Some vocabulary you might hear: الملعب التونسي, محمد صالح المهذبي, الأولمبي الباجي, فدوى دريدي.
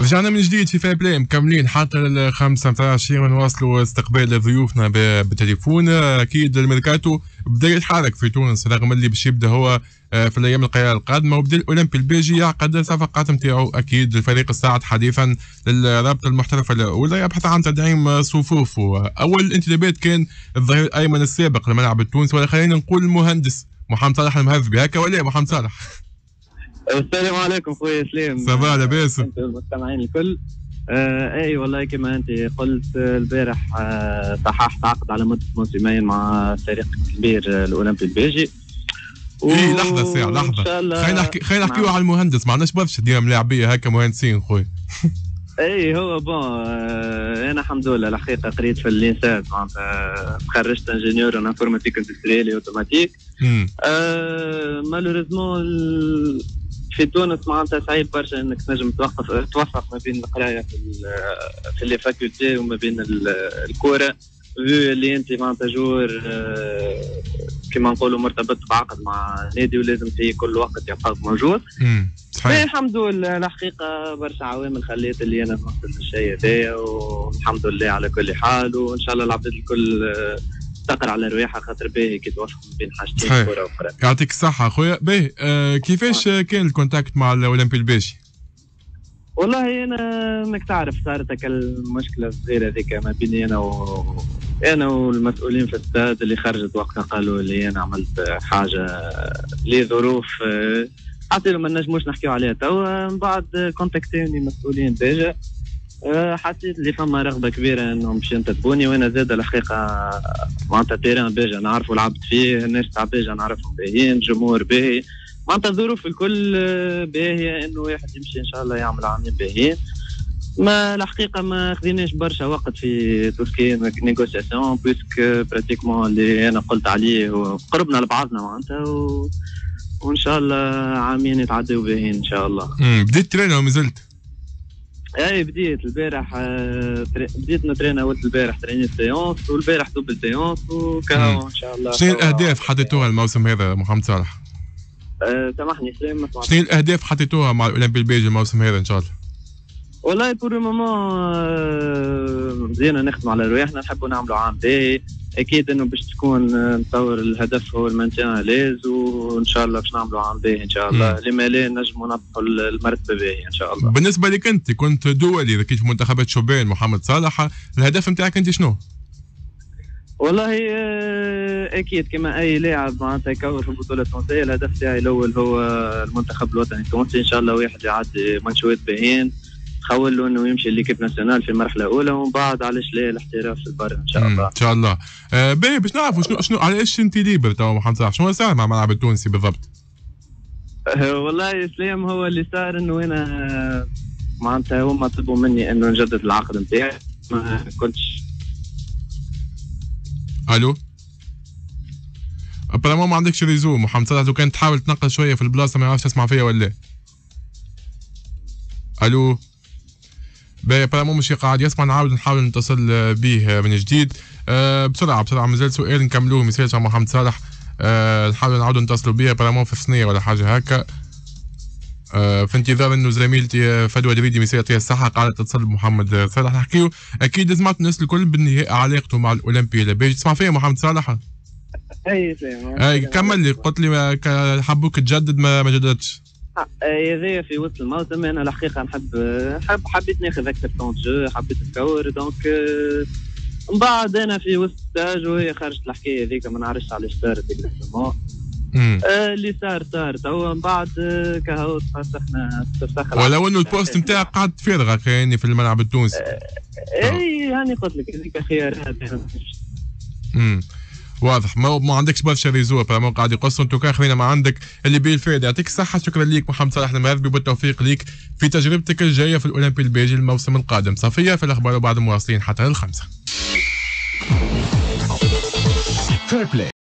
رجعنا من جديد في فابلاي مكملين حتى الخمسة متاع العشية ونواصلوا استقبال ضيوفنا بالتليفون. أكيد الميركاتو بدا يتحرك في تونس رغم اللي باش يبدا هو في الأيام القادمة، وبدا الأولمبي الباجي يعقد صفقات نتاعو. أكيد الفريق الساعد حديثا للرابطة المحترفة الأولى يبحث عن تدعيم صفوفه. أول الانتدابات كان الظهير الأيمن السابق للملعب التونسي، ولا خلينا نقول المهندس محمد صالح المهذبي، هكا ولا محمد صالح؟ السلام عليكم خويا سليم. صباح لاباس انتم المستمعين الكل. اي والله كما انت قلت البارح صححت عقد على مده موسمين مع فريق كبير الاولمبي الباجي. اي لحظه ساعه لحظه، خلينا نحكيو على المهندس، ما عندناش برشا ديما ملاعبيه هكا مهندسين خويا. اي هو بون انا الحمد لله الحقيقه قريت في الليسات، معناتها تخرجت انجينيور ان انفورماتيك اندستريالي اوتوماتيك. مالوريزمون في تونس معناتها صعيب برشا انك تنجم توفق ما بين القرايه في لي فاكولتي وما بين الكوره، اللي انت معناتها جور كما نقولوا مرتبط بعقد مع نادي ولازم في كل وقت يبقى موجود. صحيح. الحمد لله الحقيقه برشا عوامل خليت اللي انا نوصل للشيء هذايا، والحمد لله على كل حال، وان شاء الله العباد الكل تقر على رواحه خاطر باهي كي توفق بين حاجتين كره وقراءه. يعطيك الصحه خويا. باهي كيفاش كان الكونتاكت مع الاولمبي الباجي؟ والله انا ماك تعرف صارت هكا المشكله الصغيره هذيك ما بيني انا والمسؤولين في الساد اللي خرجت وقتها، قالوا لي انا عملت حاجه لظروف حتى لو ما نجموش نحكيو عليها توا. من بعد كونتاكتوني مسؤولين ديجا، حسيت اللي فما رغبه كبيره انهم باش ينتدبوني، وانا زاده الحقيقه معناتها تيران باجا نعرفوا لعبت فيه، الناس تاع باجا نعرفهم باهيين، الجمهور باهي، معناتها الظروف الكل باهيه انه واحد يمشي ان شاء الله يعمل عامين باهيين. ما الحقيقه ما خذيناش برشا وقت في تركيا نيغوسياسيون بيسك براتيكمون اللي انا قلت عليه وقربنا لبعضنا معناتها، وان شاء الله عامين يتعدوا باهيين ان شاء الله. بديت ترين وما زلت؟ اي بديت البارح، بديت نترينا اول البارح تريني سيونس، والبارح دوبل سيونس وكاو ان شاء الله. شنو الاهداف حطيتوها الموسم هذا محمد صالح؟ سامحني سليم ما سمعتش. شنو الاهداف حطيتوها مع الاولمبي الباجي الموسم هذا ان شاء الله؟ والله بور لو مومون مزيانه نخدموا على رواحنا، نحبوا نعملوا عام باهي، اكيد انه باش تكون نتصور الهدف هو المانتيان ليز، وان شاء الله باش نعملوا عام باهي ان شاء الله، لما لا نجموا نطلعوا المرتبه باهي ان شاء الله. بالنسبه لك انت كنت دولي ذكيت في منتخبات شبان محمد صالح، الهدف نتاعك انت شنو؟ والله اكيد كما اي لاعب معناتها يكور في البطوله التونسيه، الهدف تاعي الاول هو المنتخب الوطني التونسي، ان شاء الله واحد يعدي ماتشات باهيين نحاول له انه يمشي ليكيب ناسيونال في مرحله اولى، ومن بعد علاش لا الاحتراف في البر ان شاء الله. ان شاء الله. باهي باش نعرفوا شنو علاش انت ليبر توا محمد صالح، شنو صار مع الملعب التونسي بالضبط؟ والله سليم هو اللي صار انه انا معناتها هما طلبوا مني انه نجدد العقد نتاعي، ما كنتش. الو؟ ابرامون ما عندكش ريزو محمد صالح، لو كان تحاول تنقل شويه في البلاصه ما يعرفش تسمع فيا ولا. الو؟ باهي برامو مش قاعد يسمع، نعاود نحاول نتصل به من جديد. بسرعه مازال سؤال نكملوه مثال تاع محمد صالح، نحاول نعاودوا نتصلوا به برامو في صينيه ولا حاجه هكا. في انتظار انه زميلتي فدوى دريدي مثال يعطيها الصحه قاعده تتصل بمحمد صالح نحكيو. اكيد سمعت الناس الكل بالنهايه علاقته مع الاولمبي الباجي، تسمع فيا محمد صالح؟ اي كمل لي، قلت لي حبوك تجدد ما جددتش. هذايا في وسط الموسم انا الحقيقه حبيت ناخذ اكثر طون جو، حبيت نكور دونك. من بعد انا في وسط ستاج وهي خرجت الحكايه هذيك، ما نعرفش علاش صارت اكزاكتومون. اللي صار توا من بعد كهو تفسخنا. ولو انه البوست نتاعك قعدت فارغه كاني في الملعب التونسي. اي هاني قلت لك هذيك خيارات. واضح ما عندكش برشا ريزو برامو قاعد يقصوا انتوكا، خلينا ما عندك اللي بالفائده. يعطيك الصحه، شكرا ليك محمد صالح المهذبي، وبالتوفيق ليك في تجربتك الجايه في الاولمبي الباجي الموسم القادم. صفيه في الاخبار وبعد مواصلين حتى للخمسه.